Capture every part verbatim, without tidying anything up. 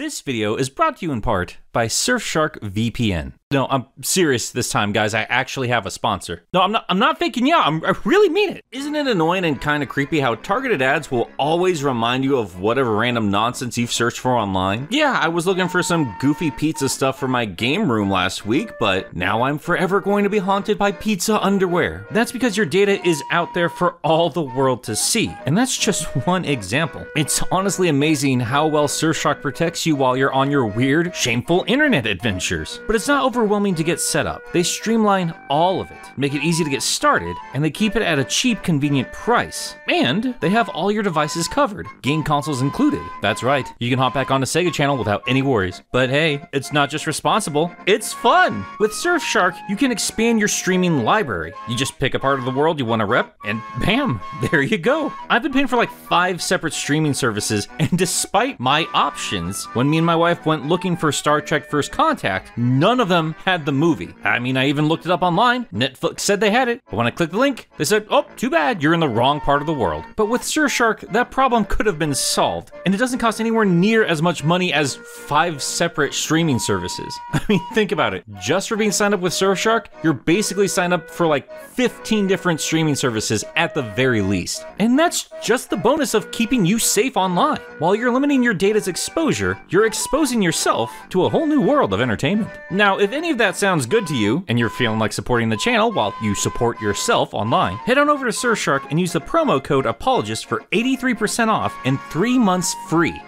This video is brought to you in part by Surfshark V P N. No, I'm serious this time, guys. I actually have a sponsor. No, I'm not I'm not faking you out. I'm, I really mean it. Isn't it annoying and kind of creepy how targeted ads will always remind you of whatever random nonsense you've searched for online? Yeah, I was looking for some goofy pizza stuff for my game room last week, but now I'm forever going to be haunted by pizza underwear. That's because your data is out there for all the world to see, and that's just one example. It's honestly amazing how well Surfshark protects you while you're on your weird, shameful internet adventures. But it's not over overwhelming to get set up. They streamline all of it, make it easy to get started, and they keep it at a cheap, convenient price. And they have all your devices covered, game consoles included. That's right, you can hop back onto Sega Channel without any worries. But hey, it's not just responsible, it's fun! With Surfshark, you can expand your streaming library. You just pick a part of the world you want to rep, and bam, there you go. I've been paying for like five separate streaming services, and despite my options, when me and my wife went looking for Star Trek First Contact, none of them had the movie. I mean, I even looked it up online. Netflix said they had it, but when I clicked the link, they said, oh, too bad, you're in the wrong part of the world. But with Surfshark, that problem could have been solved, and it doesn't cost anywhere near as much money as five separate streaming services. I mean, think about it. Just for being signed up with Surfshark, you're basically signed up for like fifteen different streaming services at the very least. And that's just the bonus of keeping you safe online. While you're limiting your data's exposure, you're exposing yourself to a whole new world of entertainment. Now, if If any of that sounds good to you, and you're feeling like supporting the channel while you support yourself online, head on over to Surfshark and use the promo code APOLOGIST for eighty-three percent off and three months free.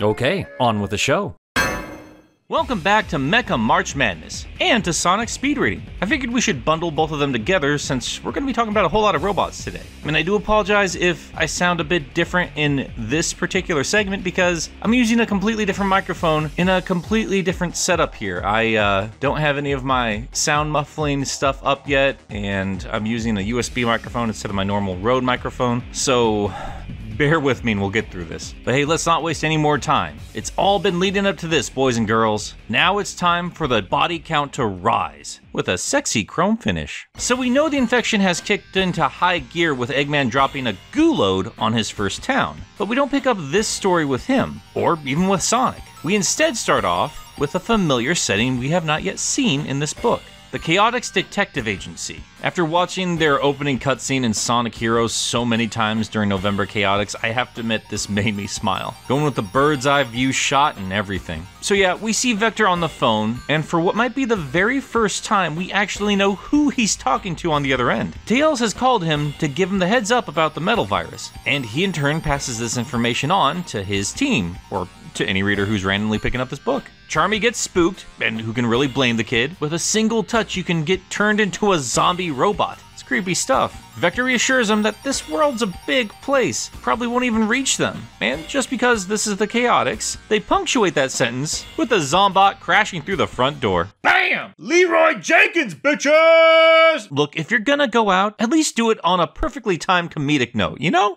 Okay, on with the show. Welcome back to Mecha March Madness, and to Sonic Speed Reading. I figured we should bundle both of them together since we're going to be talking about a whole lot of robots today. And I do apologize if I sound a bit different in this particular segment because I'm using a completely different microphone in a completely different setup here. I uh, don't have any of my sound muffling stuff up yet, and I'm using a U S B microphone instead of my normal Rode microphone, so bear with me and we'll get through this. But hey, let's not waste any more time. It's all been leading up to this, boys and girls. Now it's time for the body count to rise, with a sexy chrome finish. So we know the infection has kicked into high gear with Eggman dropping a goo load on his first town, but we don't pick up this story with him, or even with Sonic. We instead start off with a familiar setting we have not yet seen in this book. The Chaotix Detective Agency. After watching their opening cutscene in Sonic Heroes so many times during November Chaotix, I have to admit this made me smile. Going with the bird's eye view shot and everything. So yeah, we see Vector on the phone, and for what might be the very first time, we actually know who he's talking to on the other end. Tails has called him to give him the heads up about the Metal Virus, and he in turn passes this information on to his team, or to any reader who's randomly picking up this book. Charmy gets spooked, and who can really blame the kid? With a single touch, you can get turned into a zombie robot. It's creepy stuff. Vector reassures him that this world's a big place, probably won't even reach them. And just because this is the Chaotix, they punctuate that sentence with the Zombot crashing through the front door. BAM! Leroy Jenkins, bitches! Look, if you're gonna go out, at least do it on a perfectly timed comedic note, you know?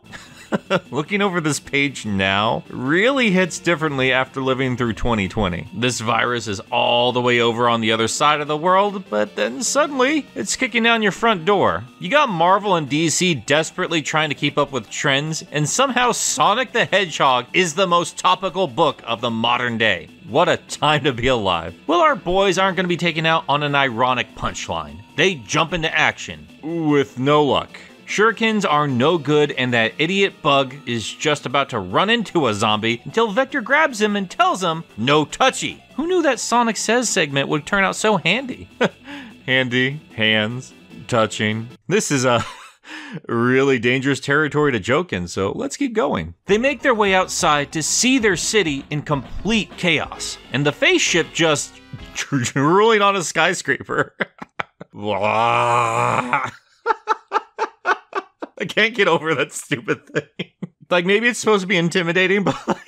Looking over this page now really hits differently after living through twenty twenty. This virus is all the way over on the other side of the world, but then suddenly it's kicking down your front door. You got Marvel and D C desperately trying to keep up with trends, and somehow Sonic the Hedgehog is the most topical book of the modern day. What a time to be alive. Well, our boys aren't going to be taken out on an ironic punchline. They jump into action with no luck. Shurikens are no good, and that idiot bug is just about to run into a zombie until Vector grabs him and tells him, no touchy. Who knew that Sonic Says segment would turn out so handy? Handy, hands, touching. This is a really dangerous territory to joke in, so let's keep going. They make their way outside to see their city in complete chaos, and the face ship just drooling on a skyscraper. I can't get over that stupid thing. Like, maybe it's supposed to be intimidating, but like,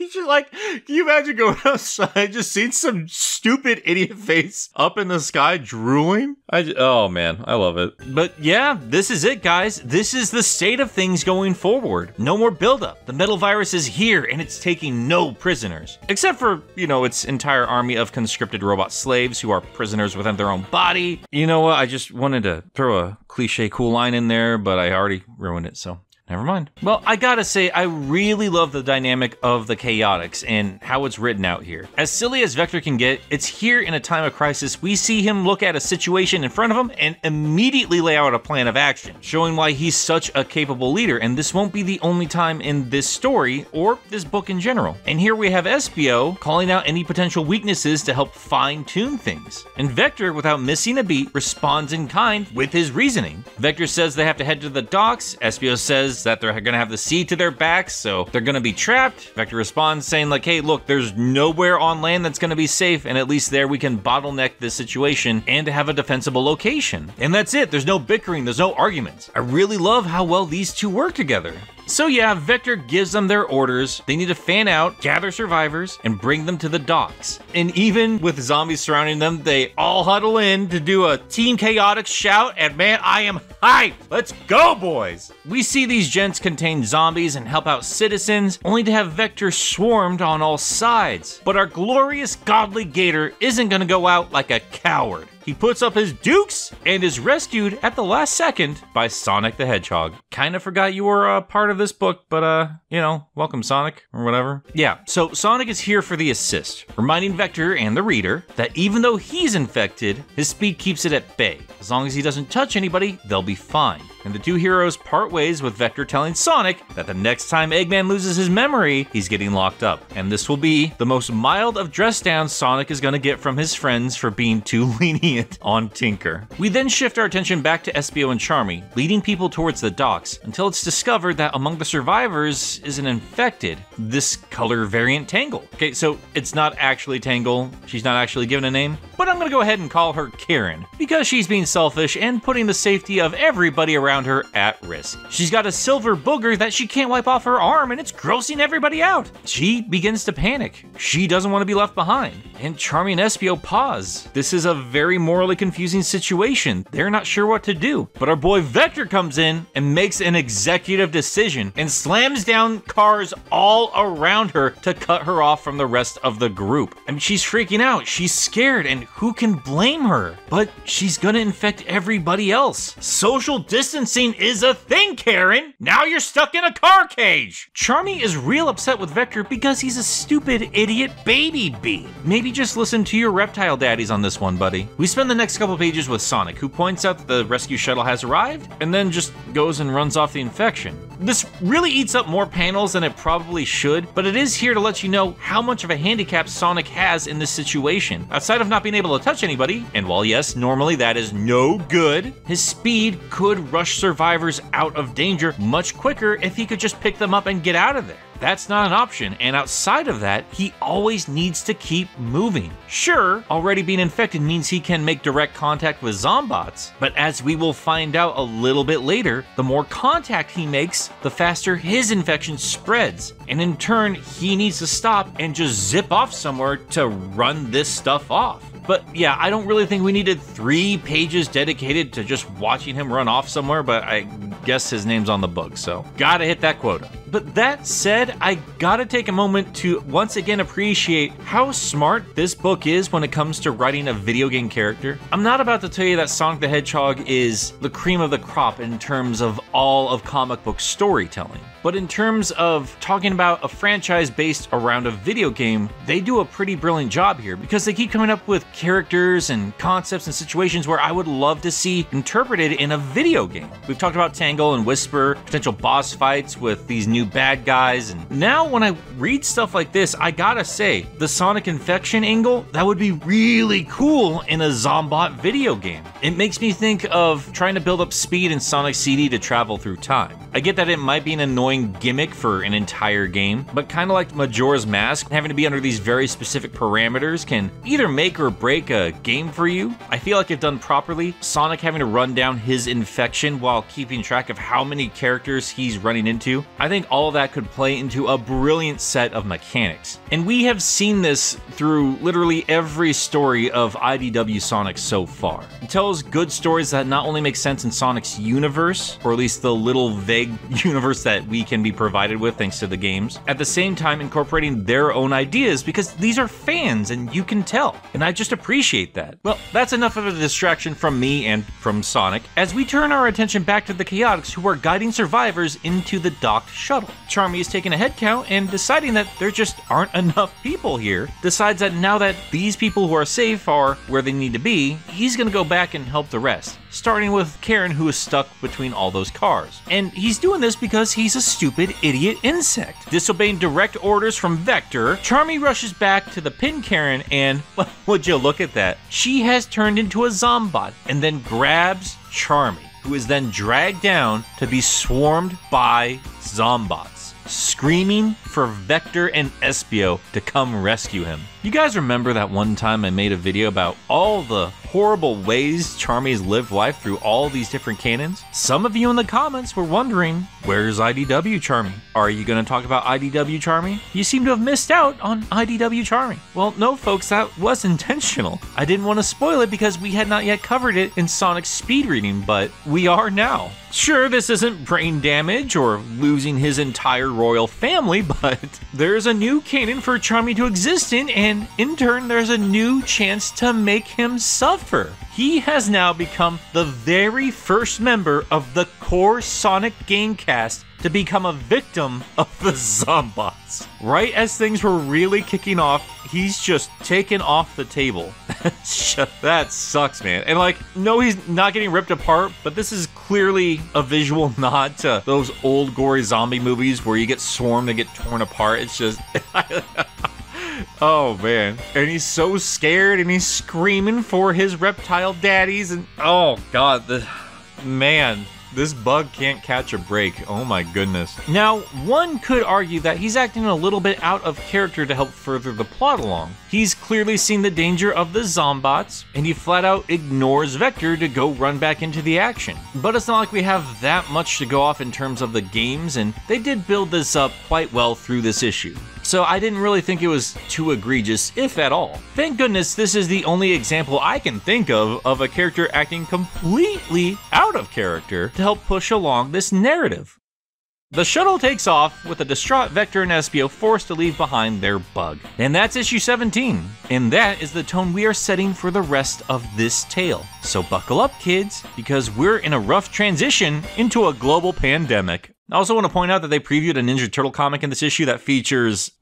you should, like, can you imagine going outside, just seeing some stupid idiot face up in the sky drooling? I just, oh man, I love it. But yeah, this is it, guys. This is the state of things going forward. No more buildup. The metal virus is here, and it's taking no prisoners. Except for, you know, its entire army of conscripted robot slaves who are prisoners within their own body. You know what? I just wanted to throw a cliche cool line in there, but I already ruined it, so. Never mind. Well, I gotta say, I really love the dynamic of the Chaotix and how it's written out here. As silly as Vector can get, it's here in a time of crisis we see him look at a situation in front of him and immediately lay out a plan of action, showing why he's such a capable leader, and this won't be the only time in this story or this book in general. And here we have Espio calling out any potential weaknesses to help fine-tune things. And Vector, without missing a beat, responds in kind with his reasoning. Vector says they have to head to the docks, Espio says that they're gonna have the sea to their backs, so they're gonna be trapped. Vector responds saying like, hey, look, there's nowhere on land that's gonna be safe, and at least there we can bottleneck this situation and have a defensible location. And that's it, there's no bickering, there's no arguments. I really love how well these two work together. So yeah, Vector gives them their orders. They need to fan out, gather survivors, and bring them to the docks. And even with zombies surrounding them, they all huddle in to do a Team Chaotix shout, and man, I am hyped! Let's go, boys! We see these gents contain zombies and help out citizens, only to have Vector swarmed on all sides. But our glorious godly gator isn't gonna go out like a coward. He puts up his dukes and is rescued at the last second by Sonic the Hedgehog. Kind of forgot you were a part of this book, but uh, you know, welcome Sonic, or whatever. Yeah, so Sonic is here for the assist, reminding Vector and the reader that even though he's infected, his speed keeps it at bay. As long as he doesn't touch anybody, they'll be fine. And the two heroes part ways with Vector telling Sonic that the next time Eggman loses his memory, he's getting locked up. And this will be the most mild of dress downs Sonic is gonna get from his friends for being too lenient on Tinker. We then shift our attention back to Espio and Charmy, leading people towards the docks until it's discovered that among the survivors is an infected, this color variant Tangle. Okay, so it's not actually Tangle, she's not actually given a name, but I'm gonna go ahead and call her Karen because she's being selfish and putting the safety of everybody around her at risk. She's got a silver booger that she can't wipe off her arm and it's grossing everybody out. She begins to panic. She doesn't want to be left behind. And Charmy and Espio pause. This is a very morally confusing situation. They're not sure what to do. But our boy Vector comes in and makes an executive decision and slams down cars all around her to cut her off from the rest of the group. I mean, she's freaking out. She's scared and who can blame her? But she's gonna infect everybody else. Social distancing is a thing, Karen! Now you're stuck in a car cage! Charmy is real upset with Vector because he's a stupid idiot baby bee. Maybe just listen to your reptile daddies on this one, buddy. We spend the next couple pages with Sonic, who points out that the rescue shuttle has arrived, and then just goes and runs off the infection. This really eats up more panels than it probably should, but it is here to let you know how much of a handicap Sonic has in this situation. Outside of not being able to touch anybody, and while yes, normally that is no good, his speed could rush survivors out of danger much quicker if he could just pick them up and get out of there. That's not an option, and outside of that, he always needs to keep moving. Sure, already being infected means he can make direct contact with Zombots, but as we will find out a little bit later, the more contact he makes, the faster his infection spreads, and in turn, he needs to stop and just zip off somewhere to run this stuff off. But yeah, I don't really think we needed three pages dedicated to just watching him run off somewhere, but I guess his name's on the book, so gotta hit that quota. But that said, I gotta take a moment to once again appreciate how smart this book is when it comes to writing a video game character. I'm not about to tell you that Sonic the Hedgehog is the cream of the crop in terms of all of comic book storytelling. But in terms of talking about a franchise based around a video game, they do a pretty brilliant job here because they keep coming up with characters and concepts and situations where I would love to see interpreted in a video game. We've talked about Tangle and Whisper, potential boss fights with these new bad guys, and now when I read stuff like this, I gotta say, the Sonic infection angle, that would be really cool in a Zombot video game. It makes me think of trying to build up speed in Sonic C D to travel through time. I get that it might be an annoying gimmick for an entire game, but kind of like Majora's Mask, having to be under these very specific parameters can either make or break a game for you. I feel like if done properly, Sonic having to run down his infection while keeping track of how many characters he's running into, I think all of that could play into a brilliant set of mechanics. And we have seen this through literally every story of I D W Sonic so far. It tells good stories that not only make sense in Sonic's universe, or at least the little vague universe that we we can be provided with thanks to the games, at the same time incorporating their own ideas, because these are fans and you can tell, and I just appreciate that. Well, that's enough of a distraction from me and from Sonic, as we turn our attention back to the Chaotix, who are guiding survivors into the docked shuttle. Charmy is taking a head count and deciding that there just aren't enough people here, decides that now that these people who are safe are where they need to be, he's gonna go back and help the rest, starting with Karen, who is stuck between all those cars. And he's doing this because he's a stupid idiot insect. Disobeying direct orders from Vector, Charmy rushes back to the pin Karen and, well, would you look at that? She has turned into a Zombot and then grabs Charmy, who is then dragged down to be swarmed by Zombots, screaming for Vector and Espio to come rescue him. You guys remember that one time I made a video about all the horrible ways Charmy's lived life through all these different canons? Some of you in the comments were wondering, where's I D W Charmy? Are you gonna talk about I D W Charmy? You seem to have missed out on I D W Charmy. Well, no folks, that was intentional. I didn't want to spoil it because we had not yet covered it in Sonic Speed Reading, but we are now. Sure, this isn't brain damage or losing his entire royal family, but there's a new canon for Charmy to exist in, and in turn, there's a new chance to make him suffer. He has now become the very first member of the core Sonic game cast to become a victim of the Zombots. Right as things were really kicking off, he's just taken off the table. That sucks, man. And like, no, he's not getting ripped apart, but this is clearly a visual nod to those old gory zombie movies where you get swarmed and get torn apart. It's just... oh man, and he's so scared and he's screaming for his reptile daddies, and oh god, the man, this bug can't catch a break. Oh my goodness. Now, one could argue that he's acting a little bit out of character to help further the plot along. He's clearly seen the danger of the Zombots, and he flat out ignores Vector to go run back into the action. But it's not like we have that much to go off in terms of the games, and they did build this up quite well through this issue. So I didn't really think it was too egregious, if at all. Thank goodness this is the only example I can think of of a character acting completely out of character to help push along this narrative. The shuttle takes off with a distraught Vector and Espio forced to leave behind their bug. And that's issue seventeen. And that is the tone we are setting for the rest of this tale. So buckle up, kids, because we're in a rough transition into a global pandemic. I also want to point out that they previewed a Ninja Turtle comic in this issue that features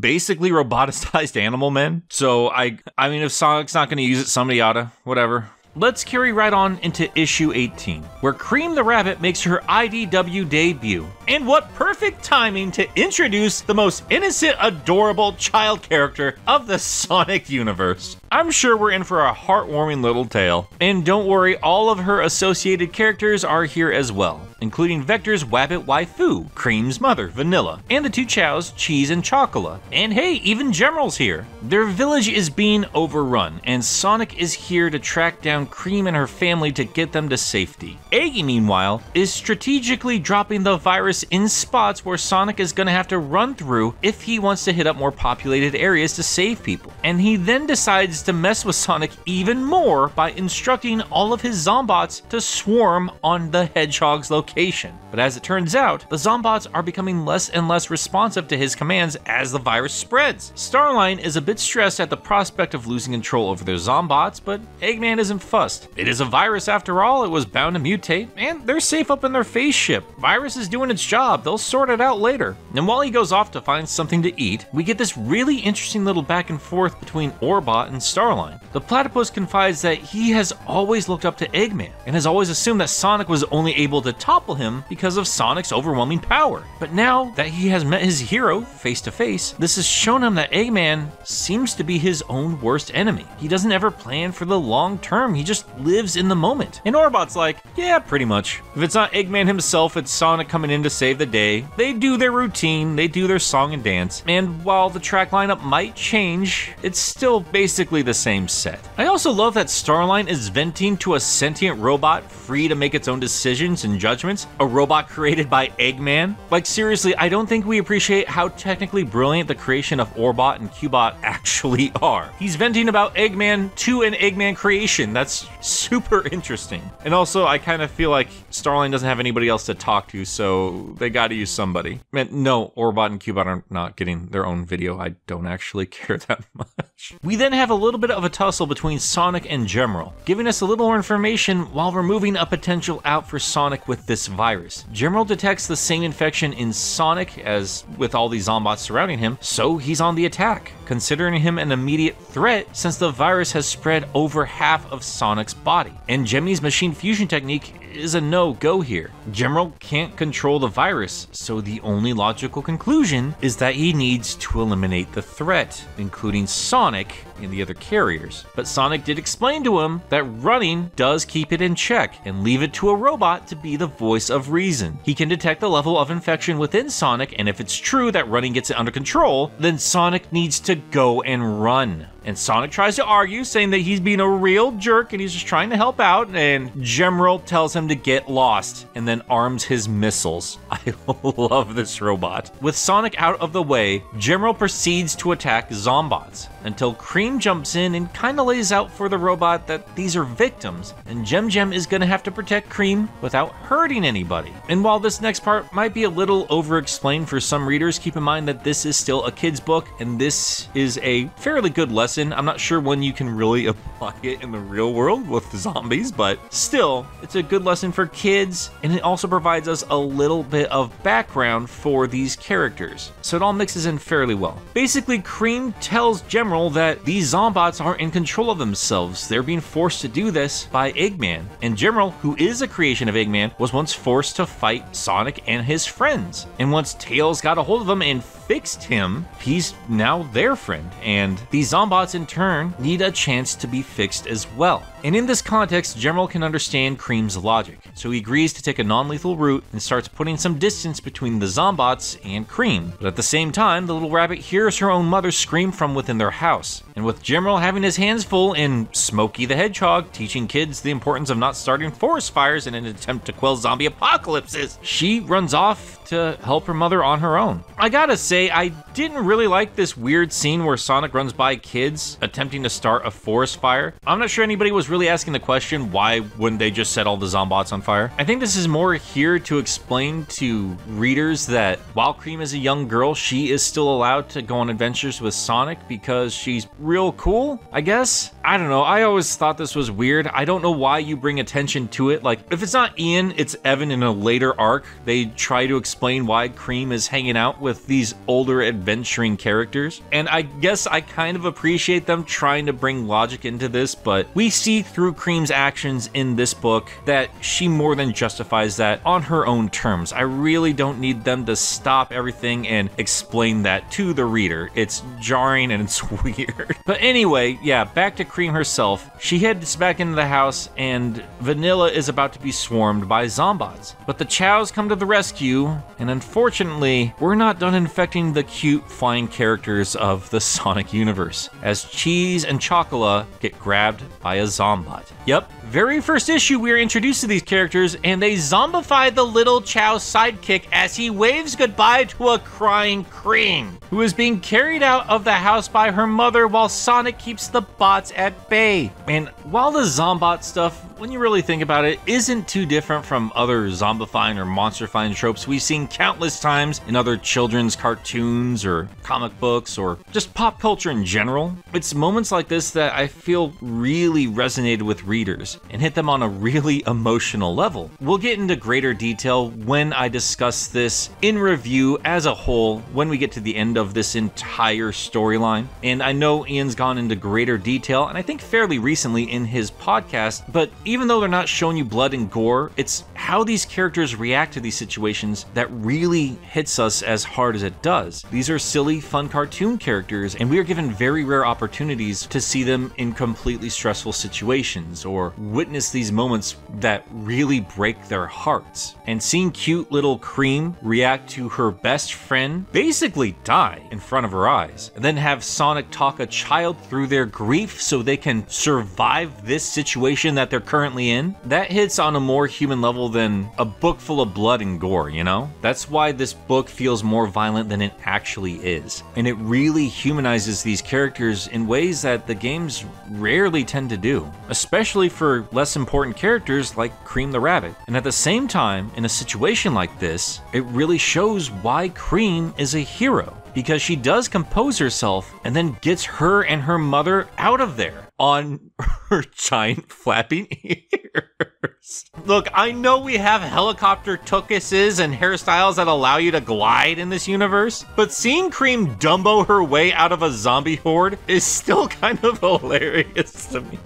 basically roboticized animal men. So I I mean, if Sonic's not going to use it, somebody oughta, whatever. Let's carry right on into issue eighteen, where Cream the Rabbit makes her I D W debut. And what perfect timing to introduce the most innocent, adorable child character of the Sonic universe. I'm sure we're in for a heartwarming little tale. And don't worry, all of her associated characters are here as well, including Vector's Wabbit waifu, Cream's mother, Vanilla, and the two Chaos, Cheese and Chocolat. And hey, even Gemerl's here. Their village is being overrun, and Sonic is here to track down Cream and her family to get them to safety. Eggy, meanwhile, is strategically dropping the virus in spots where Sonic is going to have to run through if he wants to hit up more populated areas to save people. And he then decides to mess with Sonic even more by instructing all of his Zombots to swarm on the Hedgehog's location. But as it turns out, the Zombots are becoming less and less responsive to his commands as the virus spreads. Starline is a bit stressed at the prospect of losing control over their Zombots, but Eggman isn't fussed. It is a virus after all, it was bound to mutate, and they're safe up in their phase ship. Virus is doing its job, they'll sort it out later. And while he goes off to find something to eat, we get this really interesting little back and forth between Orbot and Starline. The platypus confides that he has always looked up to Eggman, and has always assumed that Sonic was only able to topple him because of Sonic's overwhelming power. But now that he has met his hero face to face, this has shown him that Eggman seems to be his own worst enemy. He doesn't ever plan for the long term. He just lives in the moment. And Orbot's like, yeah, pretty much. If it's not Eggman himself, it's Sonic coming in to save the day. They do their routine, they do their song and dance, and while the track lineup might change, it's still basically the same set. I also love that Starline is venting to a sentient robot free to make its own decisions and judgments instruments, a robot created by Eggman. Like seriously, I don't think we appreciate how technically brilliant the creation of Orbot and Cubot actually are. He's venting about Eggman to an Eggman creation. That's super interesting. And also, I kind of feel like Starline doesn't have anybody else to talk to, so they gotta use somebody. Man, no, Orbot and Cubot are not getting their own video. I don't actually care that much. We then have a little bit of a tussle between Sonic and Gemerl, giving us a little more information while removing a potential out for Sonic with this virus. Gemerl detects the same infection in Sonic as with all the Zombots surrounding him, so he's on the attack, considering him an immediate threat since the virus has spread over half of Sonic's body. And Gemini's machine fusion technique is a no-go here. Gemerl can't control the virus, so the only logical conclusion is that he needs to eliminate the threat, including Sonic and the other carriers. But Sonic did explain to him that running does keep it in check and leave it to a robot to be the voice of reason. He can detect the level of infection within Sonic, and if it's true that running gets it under control, then Sonic needs to go and run. And Sonic tries to argue, saying that he's being a real jerk and he's just trying to help out, and Gemerl tells him to get lost and then arms his missiles. I love this robot. With Sonic out of the way, Gemerl proceeds to attack Zombots until Cream jumps in and kind of lays out for the robot that these are victims, and Gem Gem is going to have to protect Cream without hurting anybody. And while this next part might be a little over-explained for some readers, keep in mind that this is still a kid's book, and this is a fairly good lesson. I'm not sure when you can really apply it in the real world with the zombies, but still, it's a good lesson for kids, and it also provides us a little bit of background for these characters, so it all mixes in fairly well. Basically, Cream tells Gemerl that these Zombots aren't in control of themselves. They're being forced to do this by Eggman, and Gemerl, who is a creation of Eggman, was once forced to fight Sonic and his friends, and once Tails got a hold of him and fixed him, he's now their friend, and these Zombots in turn need a chance to be fixed as well. And in this context, Gemerl can understand Cream's logic, so he agrees to take a non-lethal route and starts putting some distance between the Zombots and Cream. But at the same time, the little rabbit hears her own mother scream from within their house. And with Gemerl having his hands full in Smokey the Hedgehog teaching kids the importance of not starting forest fires in an attempt to quell zombie apocalypses, she runs off to help her mother on her own. I gotta say, I didn't really like this weird scene where Sonic runs by kids attempting to start a forest fire. I'm not sure anybody was really asking the question, why wouldn't they just set all the Zombots on fire? I think this is more here to explain to readers that while Cream is a young girl, she is still allowed to go on adventures with Sonic because she's real cool, I guess? I don't know, I always thought this was weird. I don't know why you bring attention to it. Like, if it's not Ian, it's Evan in a later arc. They try to explain why Cream is hanging out with these older adventuring characters. And I guess I kind of appreciate Appreciate them trying to bring logic into this, but we see through Cream's actions in this book that she more than justifies that on her own terms. I really don't need them to stop everything and explain that to the reader. It's jarring and it's weird. But anyway, yeah, back to Cream herself. She heads back into the house and Vanilla is about to be swarmed by Zombots. But the Chaos come to the rescue, and unfortunately, we're not done infecting the cute flying characters of the Sonic universe, as Cheese and Chocolat get grabbed by a Zombot. Yep, very first issue we are introduced to these characters, and they zombify the little Chao sidekick as he waves goodbye to a crying Cream, who is being carried out of the house by her mother while Sonic keeps the bots at bay. And while the Zombot stuff, when you really think about it, isn't too different from other zombifying or monsterfying tropes we've seen countless times in other children's cartoons or comic books or just pop culture in general, it's moments like this that I feel really resonated with readers and hit them on a really emotional level. We'll get into greater detail when I discuss this in review as a whole when we get to the end of this entire storyline. And I know Ian's gone into greater detail, and I think fairly recently in his podcast, but even though they're not showing you blood and gore, it's how these characters react to these situations that really hits us as hard as it does. These are silly, fun cartoon characters, and we are given very rare opportunities to see them in completely stressful situations or witness these moments that really break their hearts. And seeing cute little Cream react to her best friend basically die in front of her eyes, and then have Sonic talk a child through their grief so they can survive this situation that they're currently in, that hits on a more human level than a book full of blood and gore, you know? That's why this book feels more violent than it actually is. And it really humanizes these characters in ways that the games rarely tend to do, especially for less important characters like Cream the Rabbit. And at the same time, in a situation like this, it really shows why Cream is a hero, because she does compose herself and then gets her and her mother out of there on her giant flapping ears. Look, I know we have helicopter tuchuses and hairstyles that allow you to glide in this universe, but seeing Cream Dumbo her way out of a zombie horde is still kind of hilarious to me.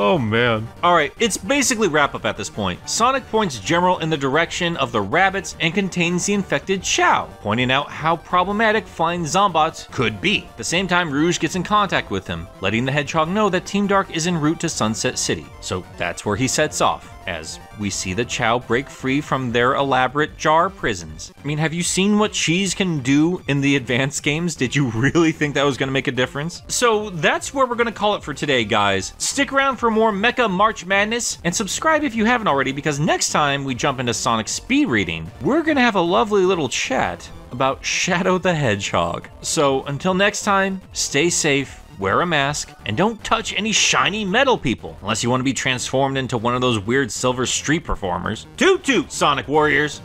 Oh man. Alright, it's basically wrap up at this point. Sonic points Gemerl in the direction of the rabbits and contains the infected Chao, pointing out how problematic flying Zombots could be. At the same time, Rouge gets in contact with him, letting the Hedgehog know that Team Dark is en route to Sunset City. So that's where he sets off, as we see the Chao break free from their elaborate jar prisons. I mean, have you seen what Cheese can do in the advanced games? Did you really think that was gonna make a difference? So that's where we're gonna call it for today, guys. Stick around for more Mecha March Madness, and subscribe if you haven't already, because next time we jump into Sonic Speed Reading, we're gonna have a lovely little chat about Shadow the Hedgehog. So until next time, stay safe, wear a mask, and don't touch any shiny metal people, unless you want to be transformed into one of those weird silver street performers. Toot toot, Sonic Warriors!